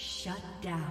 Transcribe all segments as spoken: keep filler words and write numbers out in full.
Shut down.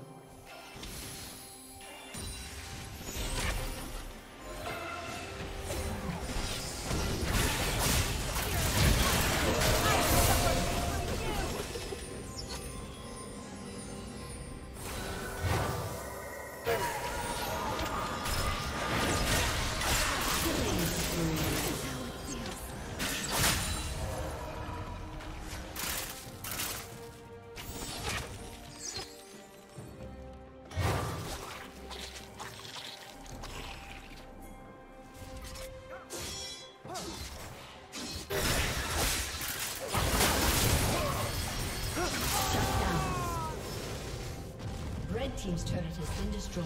Red team's turret has been destroyed.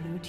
Blue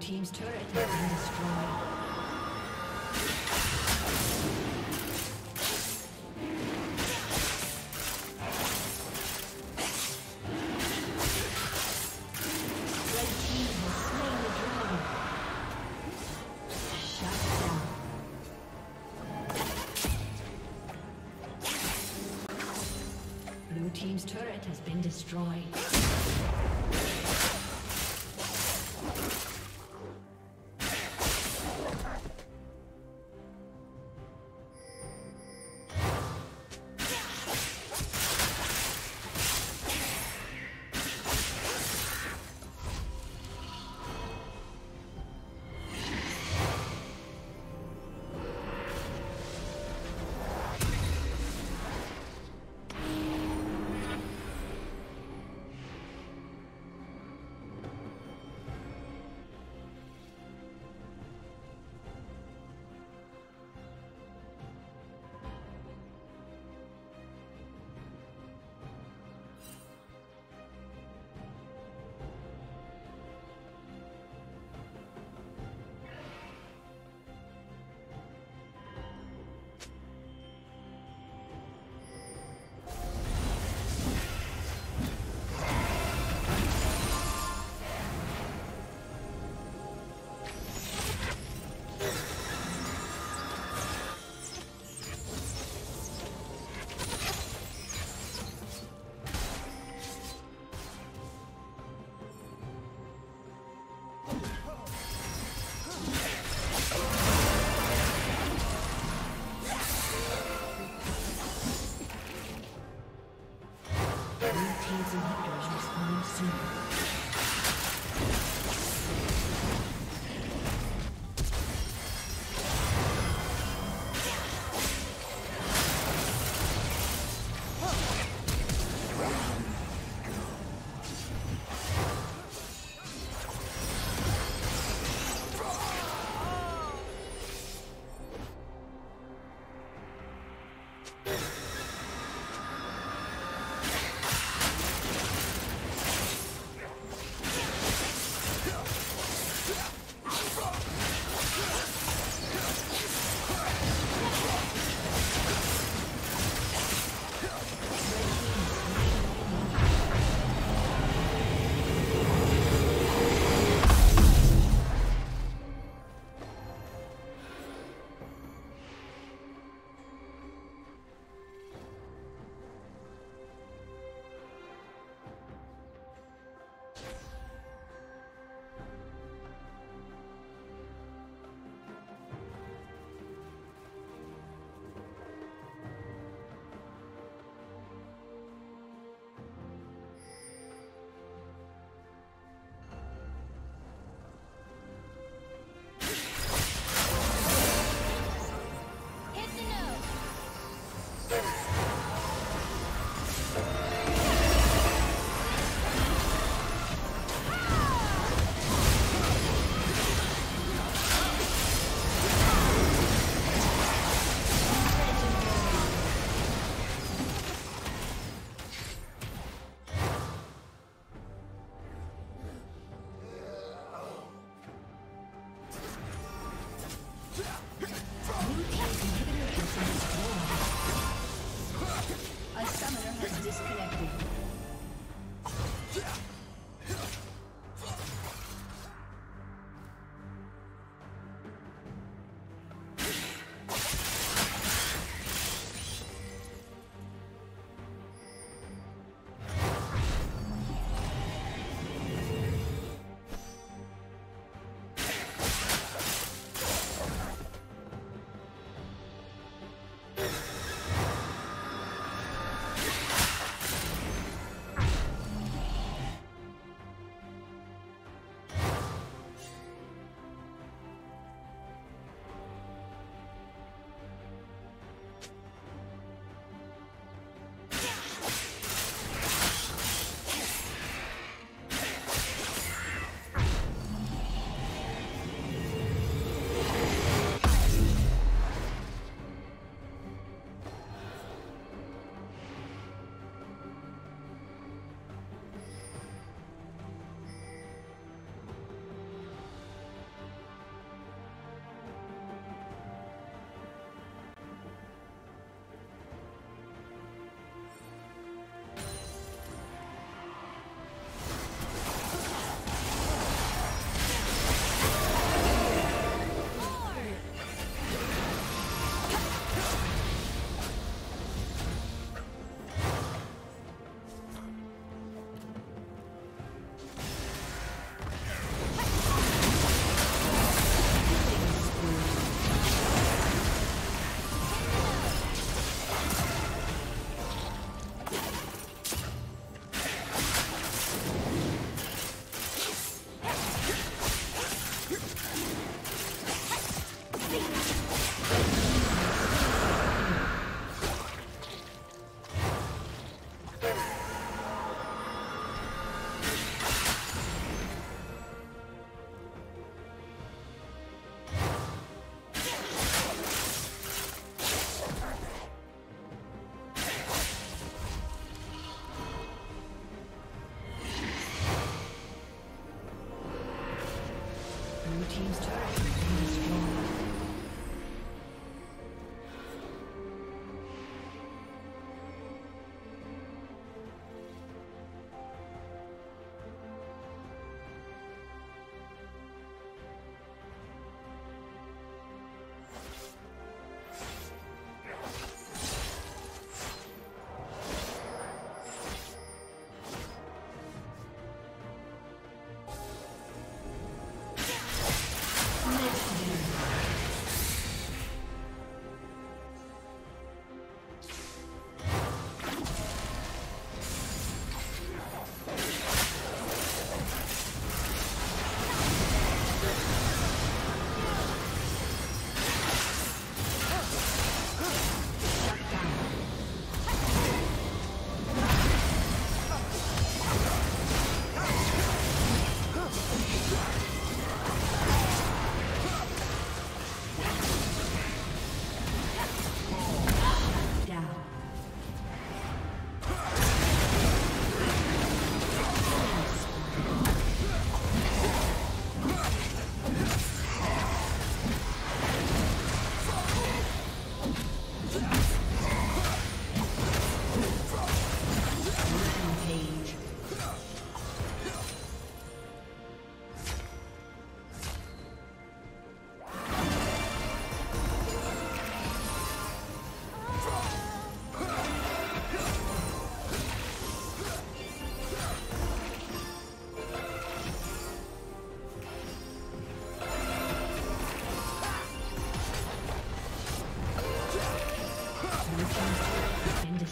team's turret has been destroyed. Team's turret has been destroyed.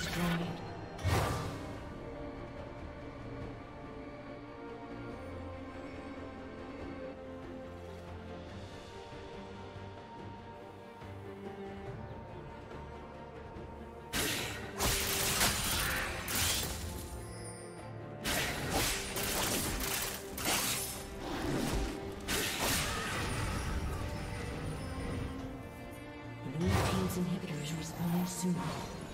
destroyed. Inhibitor is respawning soon.